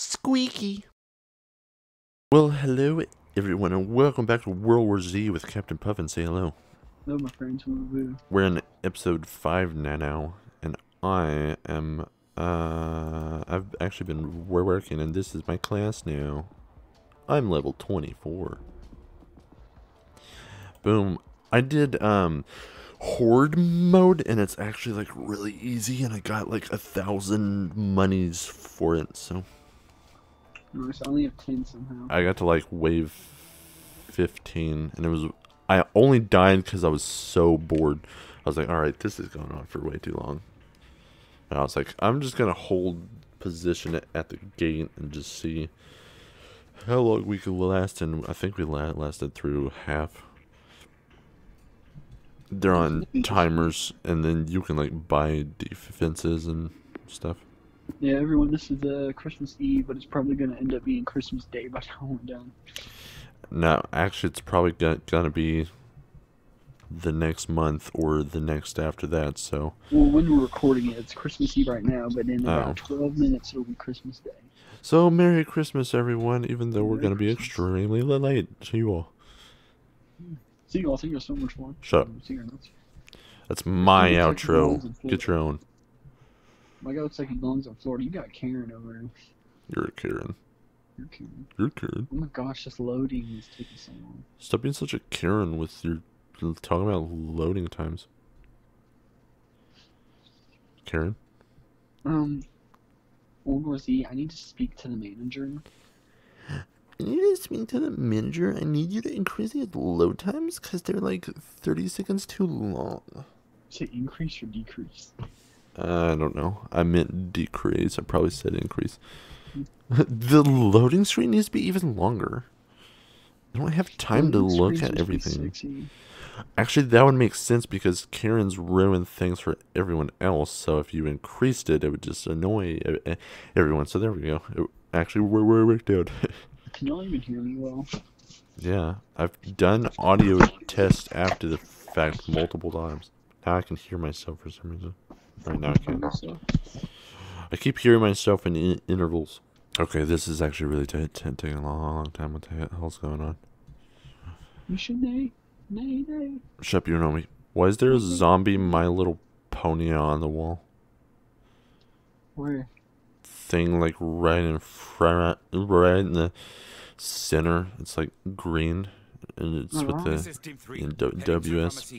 Squeaky. Well, hello everyone, and welcome back to World War Z with Captain Puffin. Say hello. Hello, my friends. We're in episode 5 now, and I am. I've actually been working, and this is my class now. I'm level 24. Boom. I did horde mode, and it's actually like really easy, and I got like 1,000 monies for it. So nice. I only have 10 somehow. I got to like wave 15, and it was I only died because I was so bored. I was like, all right, this is going on for way too long. And I was like, I'm just gonna hold position at the gate and just see how long we could last. And I think we lasted through half. They're on timers, and then you can like buy defenses and stuff. Yeah, everyone, this is Christmas Eve, but it's probably going to end up being Christmas Day by the time we're done. No, actually, it's probably gonna be the next month or the next after that. So. Well, when we're recording it, it's Christmas Eve right now, but in about 12 minutes, it'll be Christmas Day. So, Merry Christmas, everyone! Even though we're going to be extremely late to you all. Seagull, I think you're so much fun. Shut up. That's my outro. Get your own. My guy looks like he belongs in Florida. You got Karen over here. You're a Karen. You're a Karen. You're a Karen. Oh my gosh, just loading is taking so long. Stop being such a Karen with your talking about loading times. Karen? World War Z, I need to speak to the manager. I need to speak to the manager. I need you to increase the load times because they're like 30 seconds too long. Say increase or decrease? I don't know. I meant decrease. I probably said increase. The loading screen needs to be even longer. I don't have time to look at everything. Actually, that would make sense because Karen's ruined things for everyone else. So if you increased it, it would just annoy everyone. So there we go. It actually, we're worked out. Can y'all even hear me well? Yeah, I've done audio tests after the fact multiple times. Now I can hear myself for some reason. Right now I can't. I keep hearing myself in intervals. Okay, this is actually really taking a long time. What the hell's going on? You should nay. Shut up, you know me. Why is there a zombie My Little Pony on the wall? Where? Thing like right in front, right in the center. It's like green, and it's with the WS.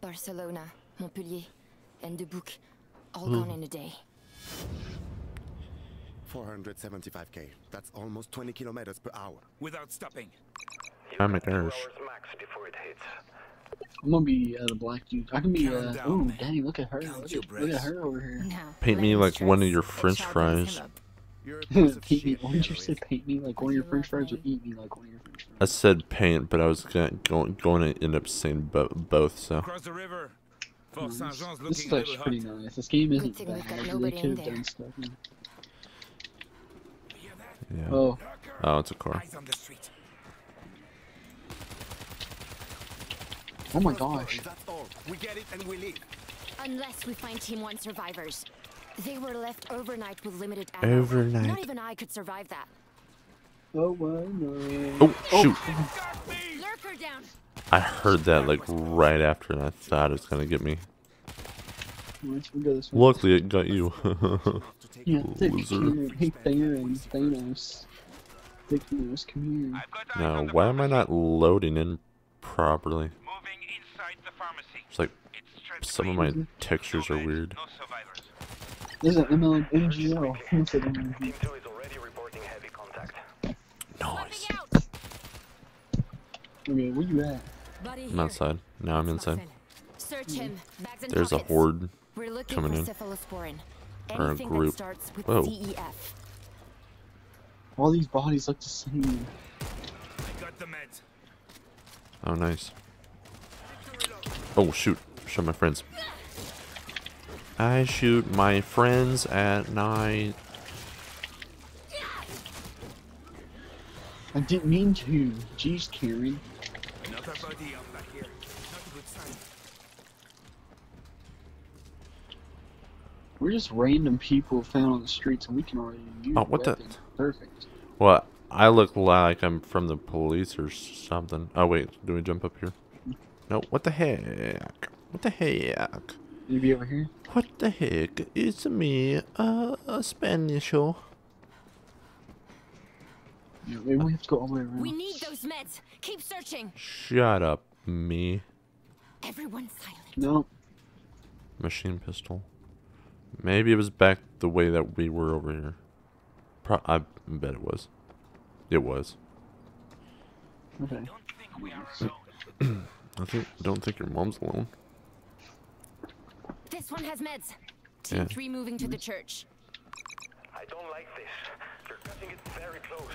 Barcelona, Montpellier, and Dubuque, all gone in a day. 475K. That's almost 20 kilometers per hour. Without stopping. I'm an Irish. I'm gonna be the black dude. I can be ooh, Danny, look at her. Look at her over here. Now, paint me like one of your French fries. Paint me. Why did you say paint me like one of your French fries, or eat me like one of your French fries? I said paint, but I was going to end up saying both. So. Nice. This is actually pretty nice. This game isn't bad. They could have done stuff. Yeah. Oh, it's a car. Oh my gosh. We get it and we leave. Unless we find Team 1 survivors. They were left overnight with limited ammo. Overnight. Not even I could survive that. Oh, well, no. Oh, shoot. Lurker down. I heard that like right after, and I thought it was going to get me. Luckily, it got you. Yeah, loser. Hey, Thanos. Thanos, come here. Now, why am I not loading in properly? It's like some of my textures are weird. There's an MGL. Nice. Okay, where you at? I'm outside. Now I'm inside. There's a horde coming in. Or a group. Whoa. All these bodies look the same. Oh, nice. Oh, shoot. Shoot my friends. I shoot my friends at night. I didn't mean to. Jeez, Karen. Another body up back here. Not a good sign. We're just random people found on the streets, and we can already use weapons. Perfect. Well, I look like I'm from the police or something. Oh wait, do we jump up here? No. What the heck? What the heck? You be over here? What the heck? It's me, Spanisho. Yeah, maybe we have to go all the way around. We need those meds. Keep searching. Shut up, me. Everyone silent. No. Machine pistol. Maybe it was back the way that we were over here. I bet it was. It was. Okay. I don't think we are alone. I don't think your mom's alone. This one has meds. Team 3 moving to the church. I don't like this. You're cutting it very close.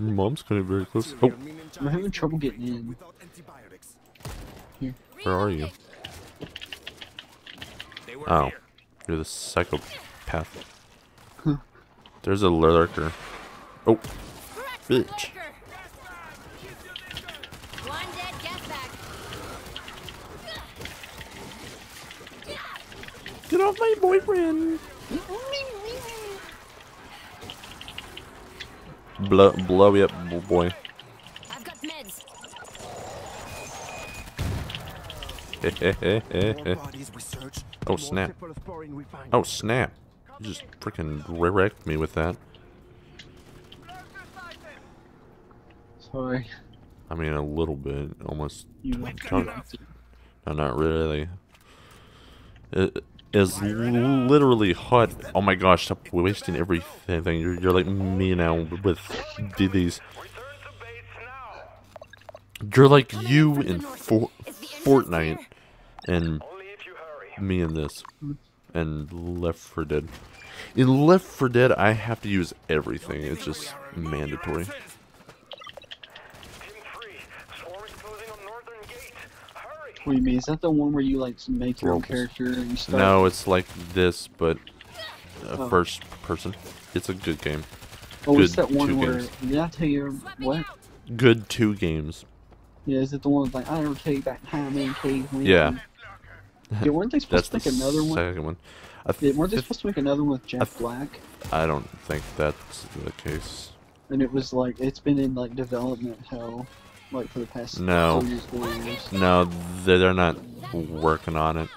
Your mom's cutting it very close. Oh, I'm having trouble getting in. Here. Where are you? Oh, you're the psychopath. Huh. There's a lurker. Oh, bitch. Get off my boyfriend! Blow me up, boy. I've got meds. Oh snap! Oh snap! You just freaking wrecked me with that. Sorry. I mean, a little bit, almost. No, not really. It is literally hot. Oh my gosh! Stop wasting everything. You're like me now with these. You're like you in Fortnite, and me in this, and Left 4 Dead. In Left 4 Dead, I have to use everything. It's just mandatory. What do you mean? Is that the one where you like make your own character and stuff? No, it's like this, but first person. It's a good game. Oh, it's that one where did I tell you what? Good 2 games. Yeah, is it the one with like I don't take that high man cave win? Yeah. Yeah, weren't they supposed to make another one? Weren't they supposed to make another one with Jack Black? I don't think that's the case. And it was like it's been in like development hell, like for the past 2 years. No, they're not working on it.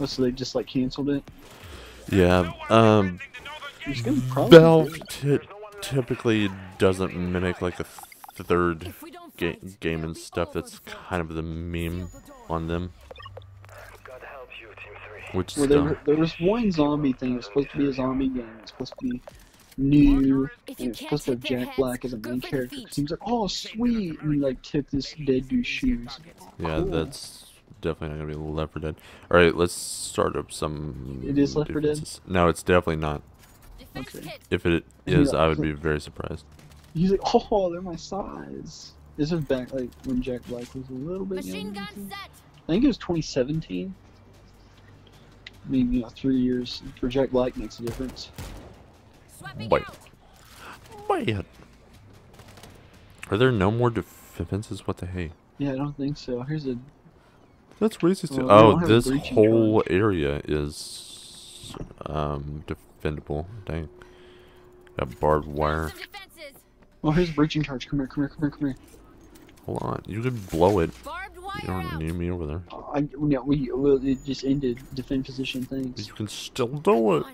Oh, so they just like canceled it? Yeah. Valve typically doesn't mimic like a third game and stuff. That's kind of the meme on them. Which there was one zombie thing. It was supposed to be a zombie game. It was supposed to be new. And it was supposed to have Jack Black as a main character. It seems like, oh, sweet. And he, like, took this dead dude's shoes. Yeah, cool. That's definitely not going to be Left 4 Dead. Alright, let's start up some. It is Left 4 Dead? No, it's definitely not. Okay. If it is, I would be very surprised. He's like, oh, they're my size. This was back, like, when Jack Black was a little bit younger. I think it was 2017. I mean, you know, 3 years for Jack Black makes a difference. Wait. Are there no more defenses? What the hey? Yeah, I don't think so. Here's a... That's racist. Oh, this whole area is defendable. Dang. Got barbed wire. Well, here's a breaching charge. Come here. Hold on. You could blow it. You don't need me over there. It just ended defend position things. You can still do it.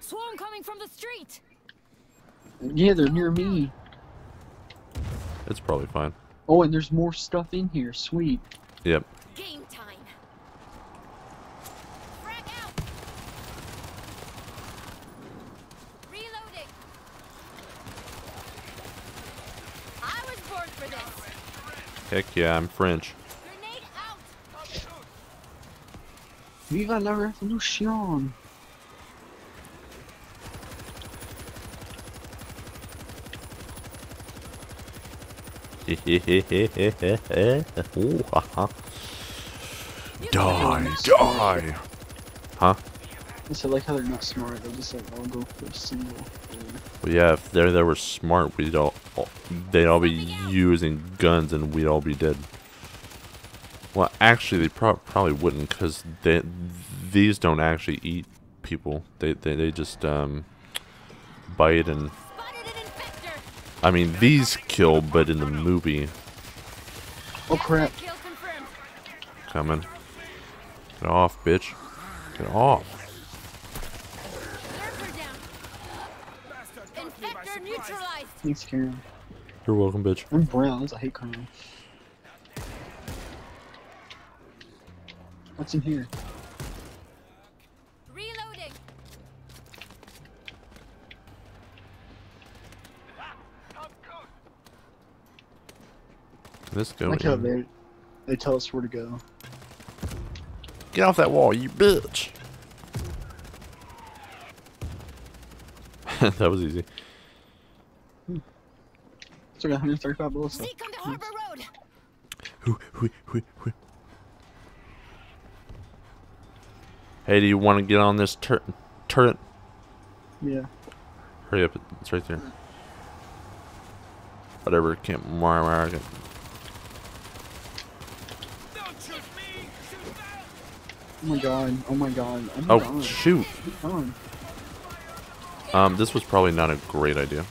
Swarm coming from the street. Yeah, they're near me. It's probably fine. Oh, and there's more stuff in here. Sweet. Yep. Game time. Frag out. Reloading. I was born for this. Heck yeah, I'm French. Grenade out. Viva la revolution. Die. Huh? So like how they're not smart, they just like all go for a single thing. Well, yeah, if they were smart, they'd all be using guns and we'd all be dead. Well, actually, they probably wouldn't, because these don't actually eat people. They just bite and... I mean, these kill, but in the movie... Oh, crap. Coming. Get off, bitch. Get off. Thanks, Karen. You're welcome, bitch. I'm browns. I hate crime. What's in here? Reloading. Let's go. Like how they tell us where to go. Get off that wall, you bitch! That was easy. So I got 135 bullets. Seek on the harbor road. Hey, do you want to get on this turret? Yeah. Hurry up! It's right there. Whatever. Can't more American. Don't shoot me! Shoot back! Oh my god! Oh my god! Oh, my god. Shoot! This was probably not a great idea.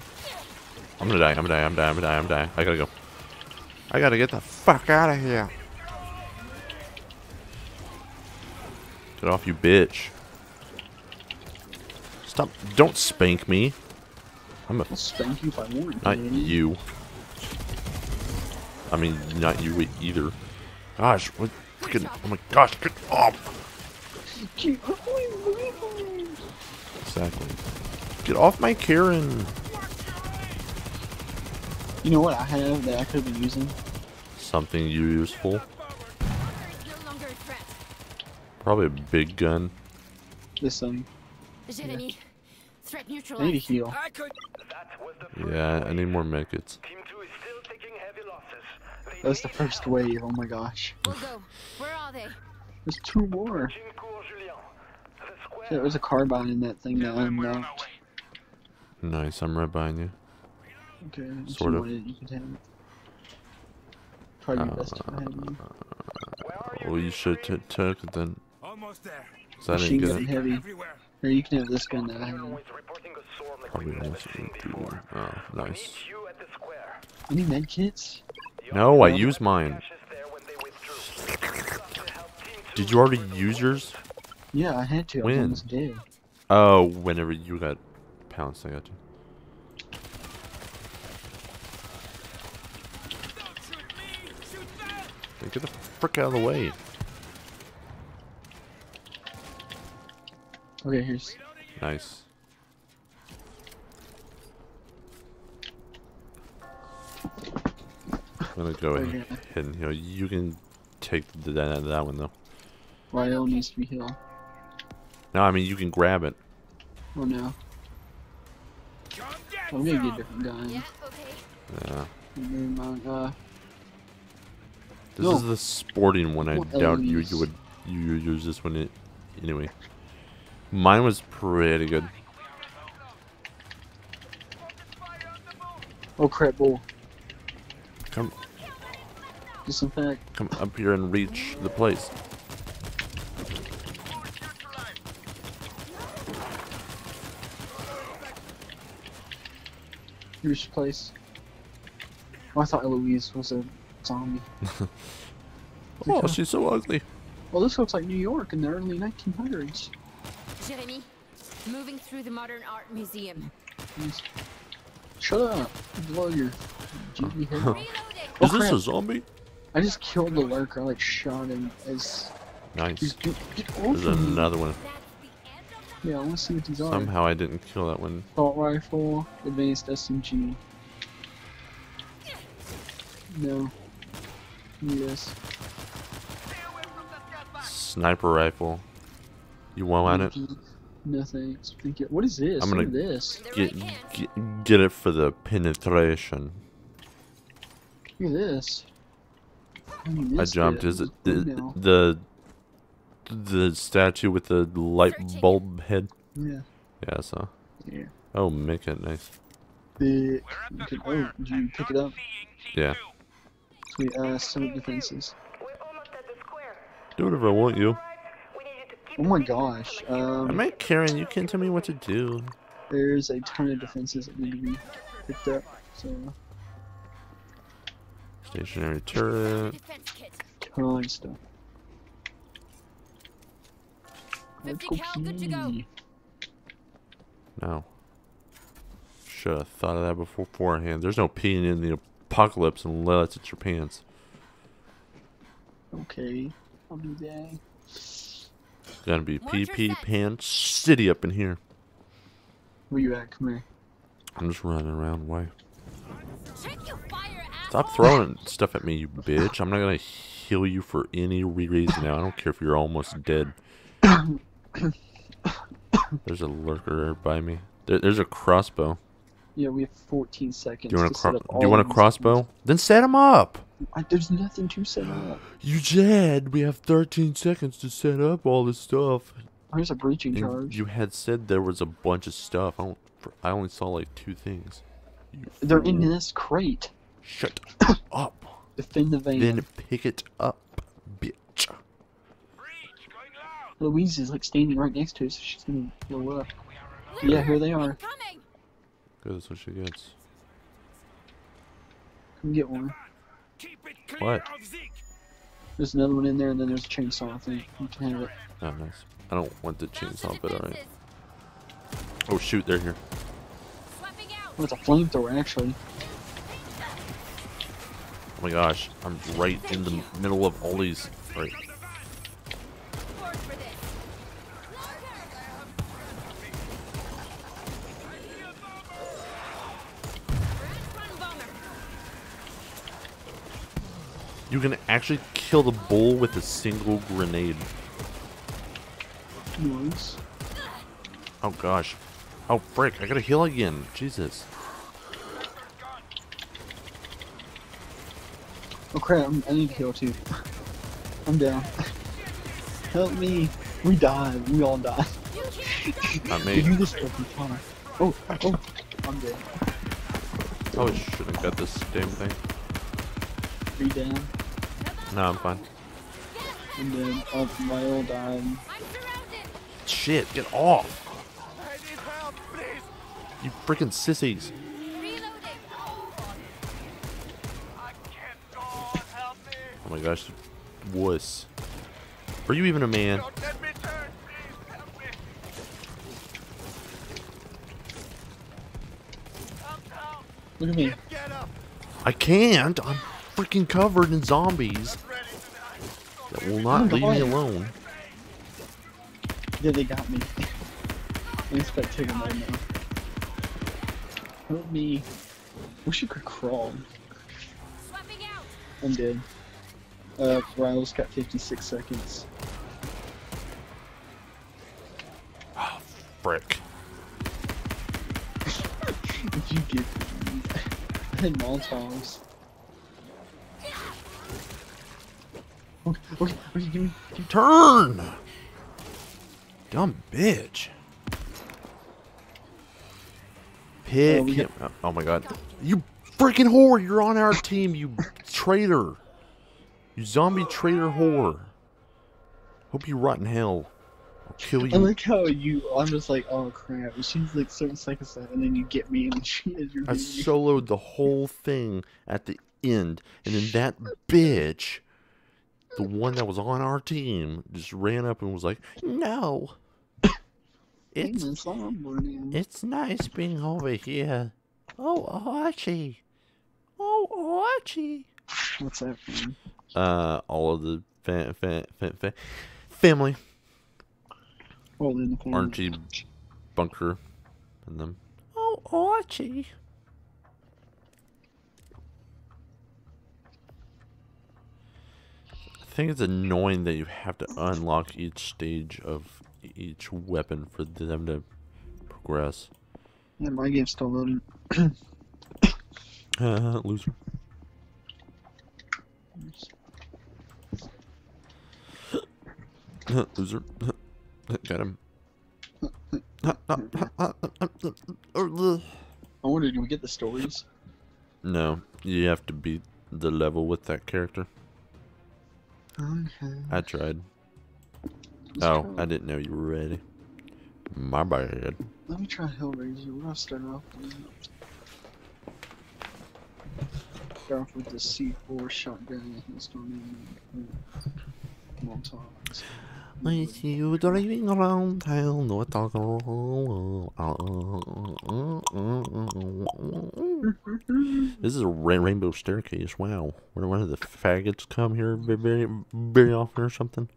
I'm gonna die, I'm gonna die, I'm gonna die, I'm gonna die. I gotta go. I gotta get the fuck out of here. Get off, you bitch. Stop. Don't spank me. I'm gonna spank you if I want. Not you. I mean, not you either. Gosh, what freaking. Oh my gosh, get off. Exactly. Get off my Karen. You know what I have that I could be using? Something useful. Probably a big gun. This thing. Yeah. I need a heal. Yeah, I need more medkits. That's the first wave. Oh my gosh. There's two more. There was a carbine in that thing that I knocked. Nice, I'm right behind you. Okay, sort of. You could have probably best if I had you. Well, you should took it then. So I didn't get it. Heavy. Here, you can have this gun that I have. Probably nice. Oh, nice. Any med kits? No, I used mine. Did you already use yours? Yeah, I had to. When? I almost did. Oh, whenever you got pounced, I got to. Get the frick out of the way. Okay, here's... Nice. I'm gonna go ahead and heal. You can take that one, though. Ryo needs to be healed. No, I mean, you can grab it. Oh, no. I'm gonna get a different gun. Yeah, okay. Yeah. This is the sporting one. I doubt you would use this one. Anyway, mine was pretty good. Oh crap! Bull. Come. Disinfect. Come up here and reach the place. Reach the place. Oh, I thought Eloise was a zombie. Oh, she's so ugly. Well, this looks like New York in the early 1900s. Jeremy, moving through the Modern Art Museum. Yes. Shut up, blow your GD hair. Oh, is this a zombie? I just killed the lurker. I like shot him as. Nice. There's another one. Yeah, I want to see what these are. Somehow I didn't kill that one. Assault rifle, advanced SMG. No. Yes. Sniper rifle. You want at it? No thanks. What is this? I'm gonna get it for the penetration. Look at this. I jumped. Is it the statue with the light bulb head? Yeah. Yeah. So. Yeah. Oh, make it nice. The oh, did you pick it up? Yeah. Sweet, some defenses. Do whatever I want you. Oh my gosh. Am I Karen? You can't tell me what to do. There's a ton of defenses that need to be picked up. So. Stationary turret. Ton of stuff. Let's go pee. No. Should have thought of that beforehand. There's no peeing in the apocalypse unless it's your pants. Okay, I'll do that. It's gonna be PP Pants City up in here. Where you at? Come here. I'm just running around. Why? Stop throwing stuff at me, you bitch. I'm not gonna heal you for any reason now. I don't care if you're almost dead. There's a lurker by me. There's a crossbow. Yeah, we have 14 seconds. Do you want a crossbow? Then set him up! There's nothing to set up. You Jed, we have 13 seconds to set up all this stuff. There's a breaching charge. You had said there was a bunch of stuff. I only saw like 2 things. They're in this crate. Shut up. Defend the van. Then pick it up, bitch. Louise is like standing right next to us, so she's gonna blow up. Yeah, here they are. Good, that's what she gets. Come get one. What? There's another one in there, and then there's a chainsaw, I think. You can have it. Oh, nice. I don't want the chainsaw, but alright. Oh, shoot, they're here. Oh, it's a flamethrower, actually. Oh my gosh, I'm right in the middle of all these. Right. You can actually kill the bull with a single grenade. Nice. Oh gosh. Oh frick, I gotta heal again. Jesus. Oh crap, I need to heal too. I'm down. Help me. We died. We all died. Not me. You just fucking fire. Oh, oh. I'm dead. Oh, I shouldn't have got this damn thing. Are you down? No, I'm fine. And then my old died. Shit, get off! I need help, please. You freaking sissies! Reloading. I can't go. Help me. Oh my gosh, wuss! Are you even a man? Don't let me turn, please. Help me. Look at me! Get up. I can't. I'm freaking covered in zombies that will not leave me alone. Yeah, they got me. I'm spectating right now. Help me. Wish you could crawl. I'm dead. Ryle's got 56 seconds. Oh, frick. Did you get me? I had Molotovs. Okay, give me. Turn! Dumb bitch. Pick him up. Oh my god. You freaking whore! You're on our team, you traitor. You zombie traitor whore. Hope you rot in hell. I'll kill you. I like how I'm just like, oh crap. She's like certain seconds left, and then you get me, and she is your baby. I soloed the whole thing at the end, and then that bitch, the one that was on our team, just ran up and was like, no. It's nice being over here. Oh, Archie. Oh, Archie. What's that from? All of the family. Well, the family. Archie, Bunker, and them. Oh, Archie. I think it's annoying that you have to unlock each stage of each weapon for them to progress. Yeah, my game's still loading. Loser. Loser. Got him. I wonder, do we get the stories? No, you have to beat the level with that character. I tried. Oh, I didn't know you were ready. My bad. Let me try Hellraiser. We're gonna start off with the C4 shotgun. It's gonna be Molotovs. With you driving around town, no talking. This is a rainbow staircase. Wow, where one of the faggots come here very often or something.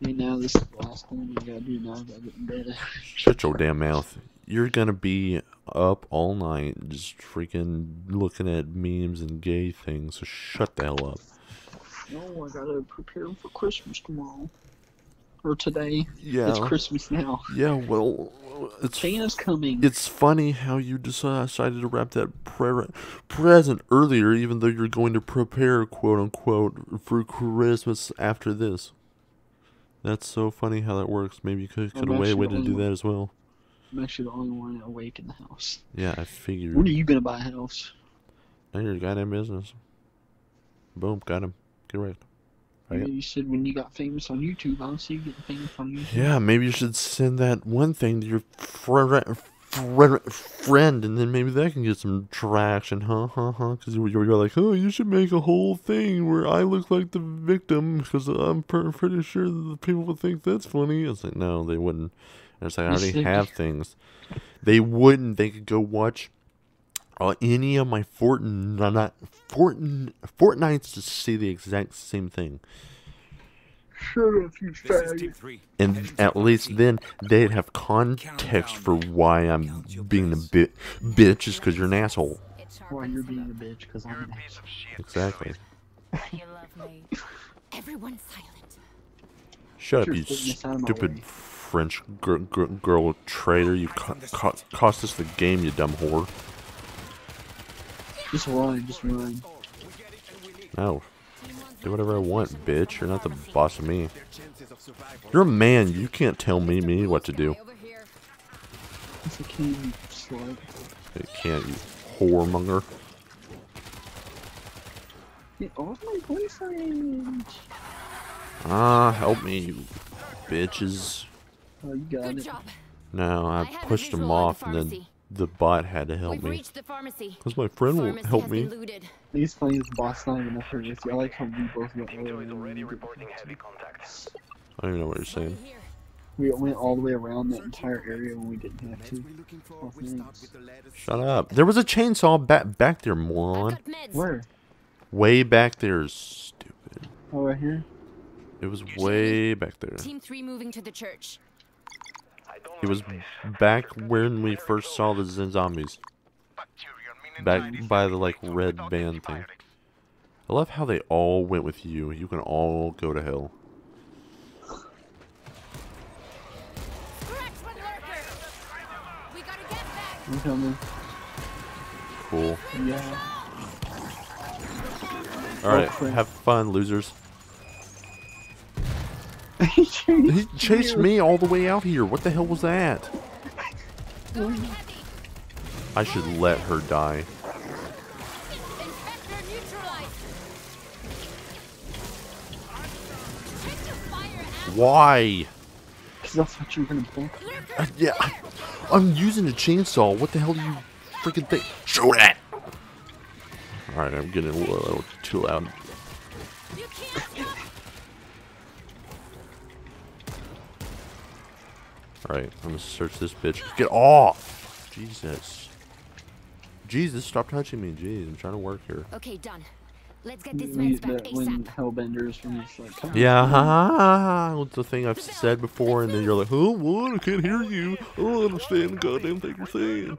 Hey, now this is the last thing we gotta do now. Gotta get better. Shut your damn mouth. You're gonna be up all night just freaking looking at memes and gay things. So shut the hell up. No, I gotta prepare for Christmas tomorrow. Or today. Yeah. It's Christmas now. Yeah, well, it's Santa's coming. It's funny how you decided to wrap that present earlier, even though you're going to prepare, quote unquote, for Christmas after this. That's so funny how that works. Maybe you could have a way to do that as well. I'm actually the only one awake in the house. Yeah, I figured. When are you gonna buy a house? None of your goddamn business. Boom, got him. Get right. Yeah, you said when you got famous on YouTube, I don't see you getting famous on YouTube. Yeah, maybe you should send that one thing to your friend, and then maybe that can get some traction, because you're like, oh, you should make a whole thing where I look like the victim, because I'm pretty sure the people would think that's funny. It's like, no, they wouldn't. And it's like, I already have things. They wouldn't. They could go watch any of my Fortnites to see the exact same thing. Sure, if you say. And at least then they'd have context for why I'm being a bitch is because you're an asshole. Why you're being a bitch because I'm a piece of shit. Exactly. You love me. Everyone silent. Shut up, you stupid French girl traitor. You cost us the game, you dumb whore. Just run, just run. No. Do whatever I want, bitch. You're not the boss of me. You're a man. You can't tell me what to do. You can't, you whoremonger. Get off my boyfriend. Ah, help me, you bitches. Oh, you got it. No, I pushed him off and then the bot had to help me. Because my friend won't help me. He's playing his boss not even after this. I like how we both got already reporting heavy contacts. I don't even know what you're saying. We went all the way around that entire area when we didn't have to. Oh, shut up. There was a chainsaw back there, moron. Where? Way back there, stupid. Oh, right here? It was way back there. Team 3 moving to the church. It was back when we first saw the zombies. Back by the, like, red band thing. I love how they all went with you. You can all go to hell. I'm coming. Cool. Yeah. Alright, have fun, losers. He chased me all the way out here. What the hell was that? I should let her die. Why? Because that's what you're gonna do. Yeah, I'm using a chainsaw. What the hell do you freaking think? Show that! Alright, I'm getting a little too loud. Alright, I'm gonna search this bitch. Get off! Jesus. Jesus, stop touching me. Jeez, I'm trying to work here. Okay, done. Let's get this man's back ASAP. Hellbenders from this, like, yeah, it's the thing I've said before, and then you're like, oh, what? I can't hear you. I don't understand the goddamn thing you're saying.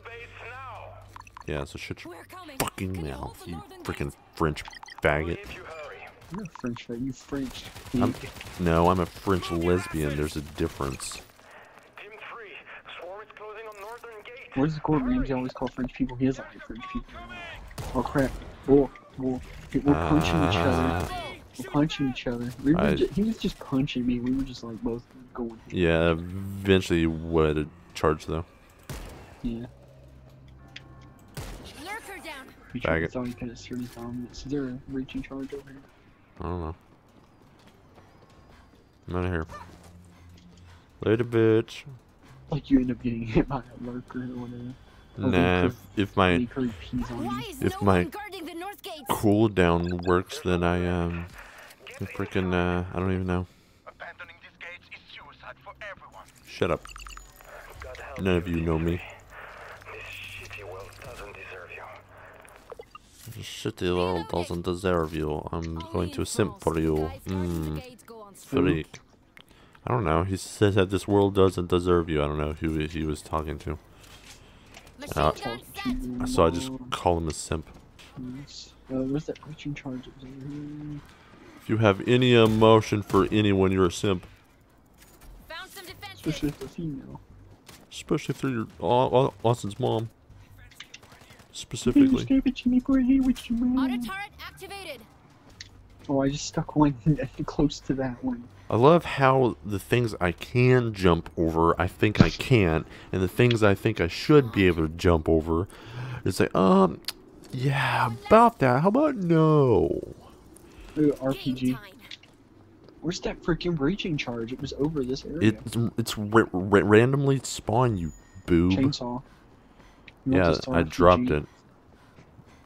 Yeah, so shut your fucking mouth, you freaking French faggot. You're a French faggot. You French. No, I'm a French lesbian. There's a difference. What is the cool names you always call French people? He doesn't like French people. Oh crap. We're punching each other. We're punching each other. He was just punching me. We were just like both going. Yeah, eventually you would have charged though. Yeah. Faggot. Is there a reaching charge over here? I don't know. I'm out of here. Later, bitch. Like you end up getting hit by a lurker or whatever. Or nah, if my cooldown works, then I freaking I don't even know. Abandoning these gates is suicide for everyone. Shut up. None of you know me. This shitty world doesn't deserve you. This shitty world doesn't deserve you. I'm going to simp for you. Freak. I don't know. He says that this world doesn't deserve you. I don't know who he was talking to. So I just call him a simp. Where's that preaching charge? If you have any emotion for anyone, you're a simp. Found some defense. Especially if they're female. Especially if they're Austin's mom. Specifically. Auto turret activated. Oh, I just stuck one close to that one. I love how the things I can jump over, I think I can't, and the things I think I should be able to jump over, it's like, yeah, about that, how about no? Ooh, RPG. Where's that freaking breaching charge? It was over this area. It's randomly spawn, you boob. Chainsaw. You yeah, I RPG? Dropped it.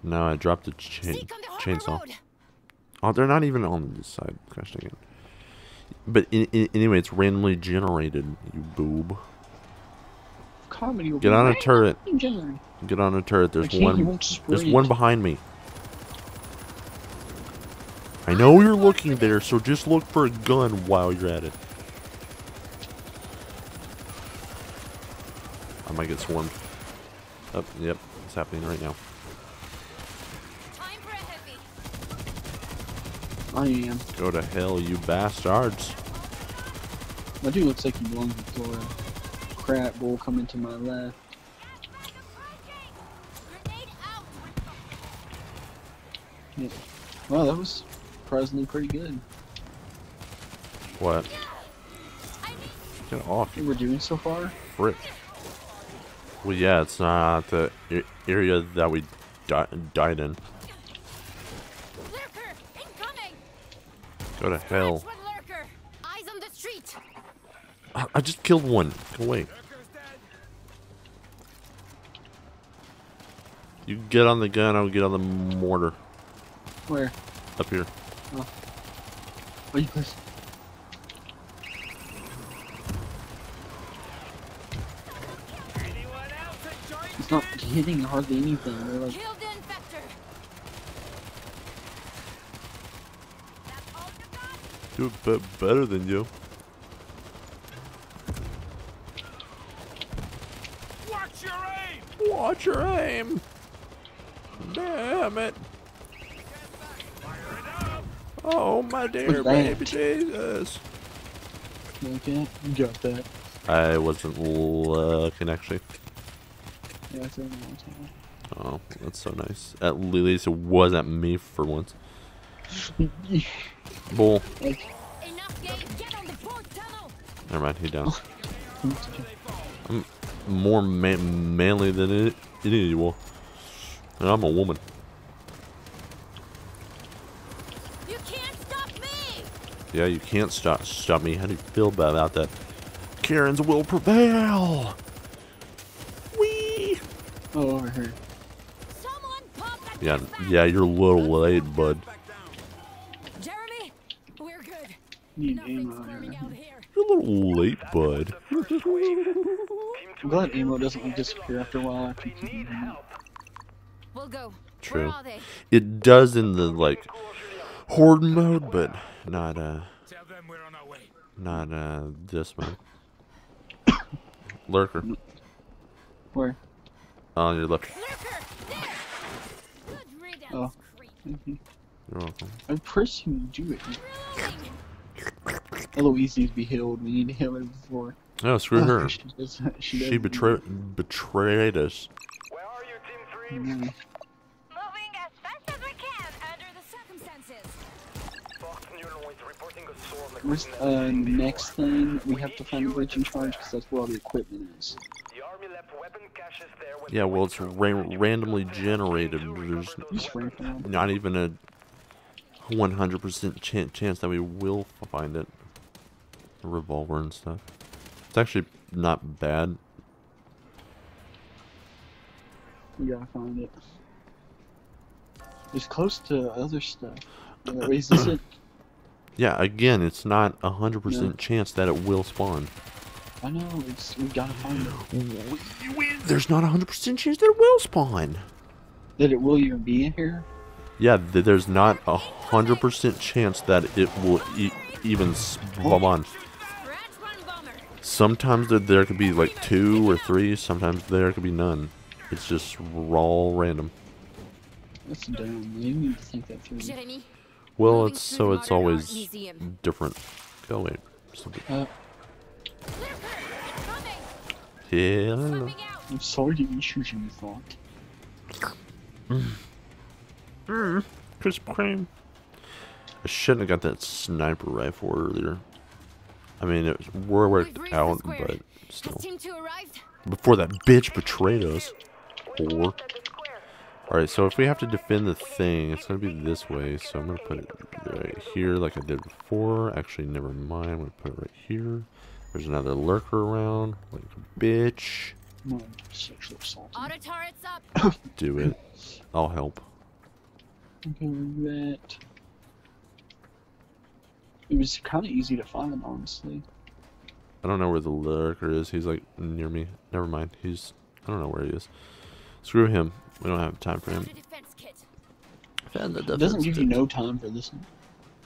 No, I dropped the chainsaw. Road. Oh, they're not even on this side. Gosh dang it. But anyway, it's randomly generated, you boob. Comedy will get on a turret. Get on a turret. There's one. There's one behind me. I know you're looking there, so just look for a gun while you're at it. I might get swarmed. Oh, yep, it's happening right now. I am. Go to hell, you bastards. My dude looks like he belongs to Florida. Crap, bull coming to my left. Yeah. Wow, that was surprisingly pretty good. What? Get off. You were doing so far? Frick. Well, yeah, it's not the area that we died in. Go to hell. Eyes on the street. I just killed one. Go away. You get on the gun, I'll get on the mortar. Where? Up here. Oh. Are you close? It's not hitting hardly anything. They're like... Do it better than you. Watch your aim! Watch your aim! Damn it! Oh my dear baby Jesus! Okay, you got that. I wasn't looking actually. Yeah, it's in the wrong time. Oh, that's so nice. At least it wasn't me for once. Bull. Never mind, he's down. I'm more manly than usual, and I'm a woman. You can't stop me. Yeah, you can't stop me. How do you feel about that? Karen's will prevail. Wee. Oh, over here. Yeah, yeah, you're a little late, bud. You're a little late, bud. I'm glad ammo doesn't disappear after a while after you keep it. True. It does in the like horde mode, but not this mode. Lurker. Where? On your left. Oh. You're welcome. I'm pressing you do it. Eloise needs to be healed. We need to heal her before. Oh, screw her. She betrayed us. Where are you, Team 3? Moving as fast as we can under the circumstances. Where's next thing? We have to find the breaching charge because that's where all the equipment is. Yeah, well, it's randomly generated. There's not even a 100% chance that we will find it. a revolver and stuff. It's actually not bad. You gotta find it. It's close to other stuff. Raises it. Yeah, again, it's not 100% chance that it will spawn. I know, it's, we gotta find it. There's not 100% chance that it will spawn. That it will even be in here? Yeah, there's not 100% chance that it will even spawn. Sometimes there could be like 2 or 3, sometimes there could be none. It's just raw random. That's dumb. You need to think that through. Well, it's so it's always different. Go away. Yeah. I'm sorry to be shooting you, thought. Crisp cream. I shouldn't have got that sniper rifle earlier. I mean, it was worked out, but still. Before that bitch betrayed us. Whore. Alright, so if we have to defend the thing, it's going to be this way, so I'm going to put it right here like I did before. Actually, never mind, I'm going to put it right here. There's another lurker around, like a bitch. Sexual assault. Do it. I'll help. That. It was kind of easy to find, honestly. I don't know where the lurker is. He's like near me. Never mind. He's... I don't know where he is. Screw him. We don't have time for him. It doesn't give you no time for this one.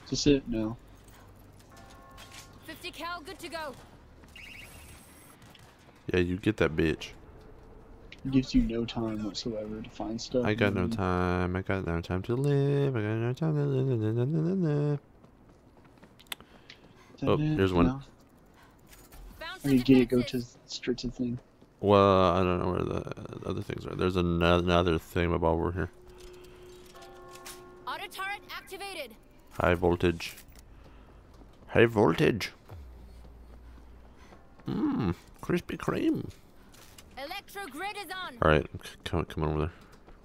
Is this it? No. 50 cal, good to go. Yeah, you get that bitch. It gives you no time whatsoever to find stuff. I got no time. I got no time to live. I got no time to live. Oh, here's one. I need to go to straight to the thing. Well, I don't know where the other things are. There's another thing about over here. Auto turret activated. High voltage. High voltage. Mmm, Krispy Kreme. Electro grid is on. All right, come on over there.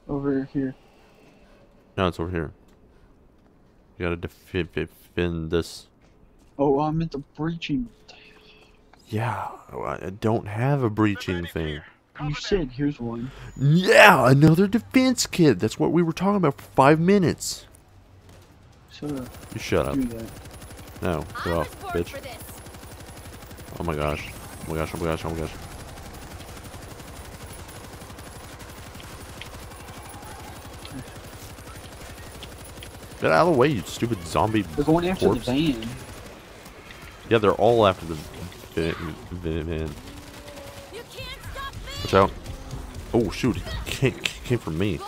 Over here. No, it's over here. You gotta defend this. Oh, I meant the breaching. Yeah, I don't have a breaching thing. You said here's one. Yeah, another defense kit. That's what we were talking about for 5 minutes. Shut up. You shut up. No, go off, bitch. Oh my gosh. Oh my gosh, oh my gosh, oh my gosh. Get out of the way, you stupid zombie. They're going after the van. Yeah, they're all after the van. Watch out. Oh, shoot. Came from me.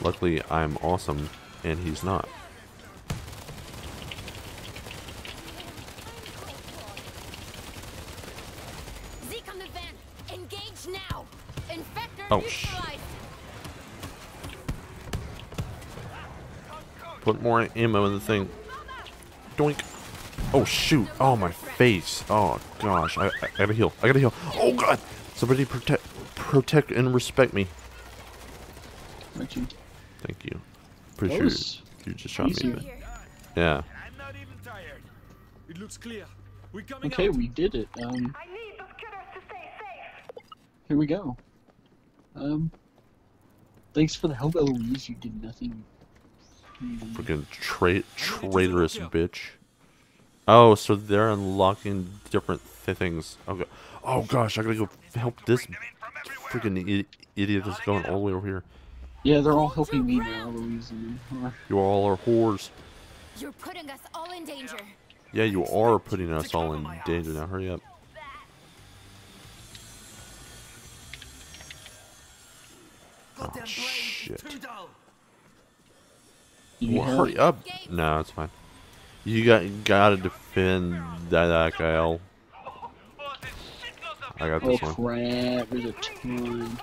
Luckily, I'm awesome, and he's not. Oh, shit. Put more ammo in the thing. Doink. Oh, shoot. Oh, my face. Oh, gosh. I gotta heal. I gotta heal. Oh, God. Somebody protect and respect me. Thank you. Thank you. Pretty sure you just shot me. But... yeah. I'm not even tired. It looks clear. We're coming out. We did it. I need those killers to stay safe. Here we go. Thanks for the help, Eloise. You did nothing. Freaking traitorous bitch. Oh, so they're unlocking different things. Okay. Oh gosh, I gotta go help this freaking idiot that's going all the way over here. Yeah, they're all helping me now, Eloise. You all are whores. You're putting us all in danger. Yeah, you are putting us all in danger. Now hurry up. Oh, shit. Well, hurry up. No, it's fine. You gotta defend that guy. I got this one. Crap, there's a ton.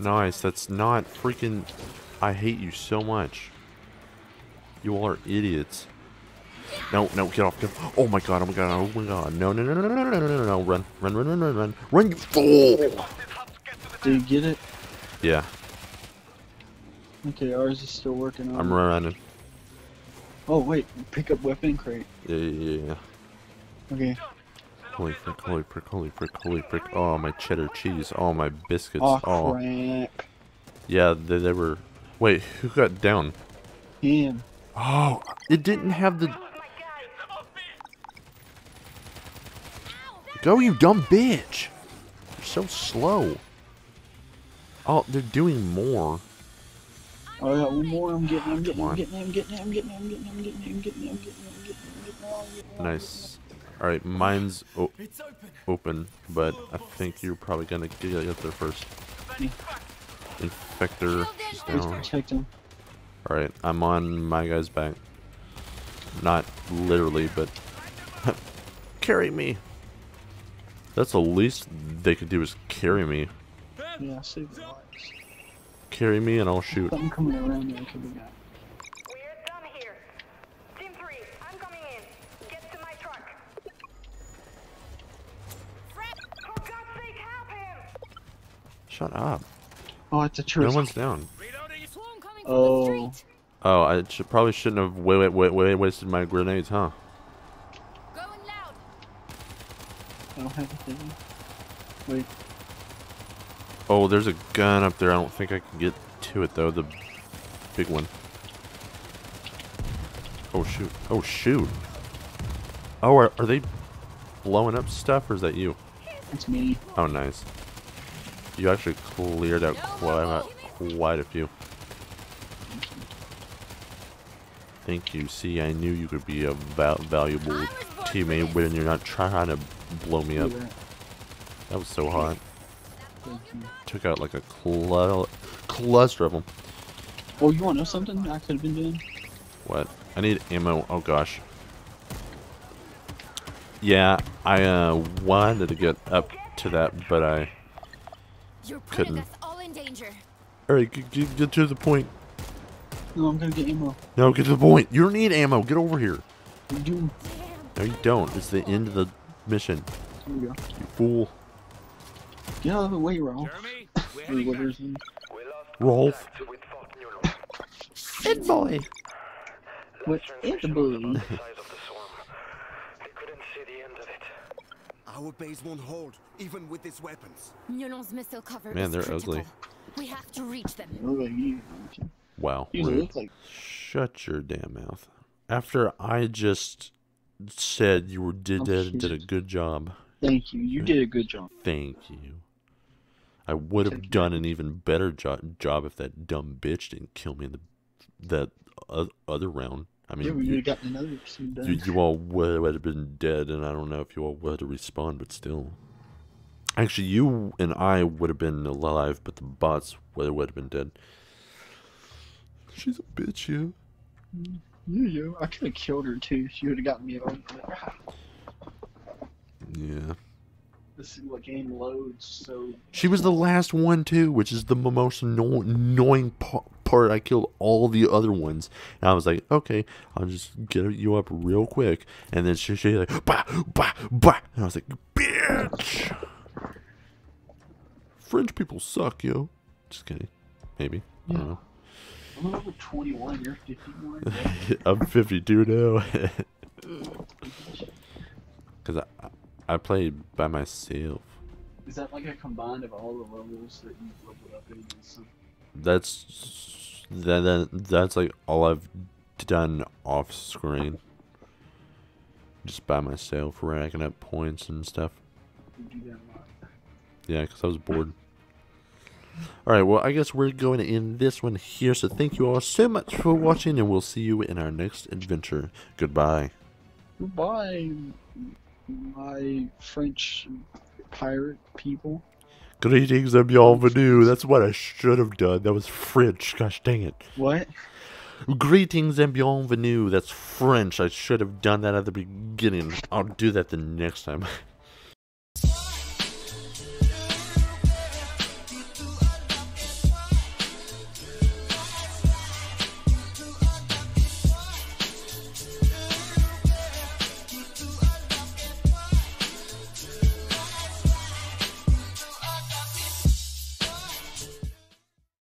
Nice, that's not freaking... I hate you so much. You all are idiots. No, get off. Oh my god, oh my god, oh my god. No, run, you fool! Do you get it? Yeah. Okay, ours is still working on it. I'm running. Oh, wait. Pick up weapon crate. Yeah. Okay. Holy frick. Oh, my cheddar cheese. Oh, my biscuits. Oh, crap. Yeah, they were... Wait, who got down? Him. Oh, it didn't have the... Go, you dumb bitch! You're so slow. Oh, they're doing more. Oh, I got one more. I'm getting it. Nice. Alright, mine's open, but I think you're probably gonna get up there first. Infector is down. Alright, I'm on my guy's back. Not literally, but... carry me! That's the least they could do is carry me. Yeah, save the lives. Carry me and I'll shoot. I'm coming around there, could be that. We're done here. Team 3, I'm coming in. Get to my truck. Fred, for God's sake, help him! Shut up. Oh, it's a truce. No one's down. Oh. Oh, I probably shouldn't have wasted my grenades, huh? Going loud. I don't have a thing. Wait. Oh, there's a gun up there. I don't think I can get to it though. The big one. Oh shoot. Oh shoot. Oh, are they blowing up stuff or is that you? That's me. Oh, nice. You actually cleared out quite a few. Thank you. See, I knew you could be a valuable teammate when you're not trying to blow me up. That was so hot. Took out like a cluster of them. Oh, you want to know something I could have been doing? What? I need ammo. Oh, gosh. Yeah, I wanted to get up to that, but I couldn't. Alright, get to the point. No, I'm gonna get ammo. No, get to the point. You don't need ammo. Get over here. You do. No, you don't. It's the end of the mission. There we go. You fool. Get out of the way, Rolf. Rolf. Ed boy. What? Ed boy. Our base won't hold, even with its weapons. Man, they're ugly. We have to reach them. Wow. Shut your damn mouth. After I just said you did a good job. Thank you. You did a good job. Thank you. I would have done an even better job if that dumb bitch didn't kill me in that other round. I mean, yeah, you got another done. You all would have been dead, and I don't know if you all would have responded, but still. Actually, you and I would have been alive, but the bots would have been dead. She's a bitch, you. You. I could have killed her, too. She would have gotten me over there. Yeah. This game loads so... She was the last one, too, which is the most annoying part. I killed all the other ones. And I was like, okay, I'll just get you up real quick. And then she like, bah, bah, bah. And I was like, bitch! French people suck, yo. Just kidding. Maybe. Yeah. I don't know. I'm over 21, you're 51. Yeah. I'm 52 now. Because I played by myself. Is that like a combined of all the levels that you've leveled up in? That's like all I've done off screen. Just by myself, racking up points and stuff. You do that a lot. Yeah, because I was bored. Alright, well, I guess we're going to end this one here, so thank you all so much for watching, and we'll see you in our next adventure. Goodbye. Goodbye. My French pirate people. Greetings and bienvenue. That's what I should have done. That was French. Gosh dang it. What? Greetings and bienvenue. That's French. I should have done that at the beginning. I'll do that the next time.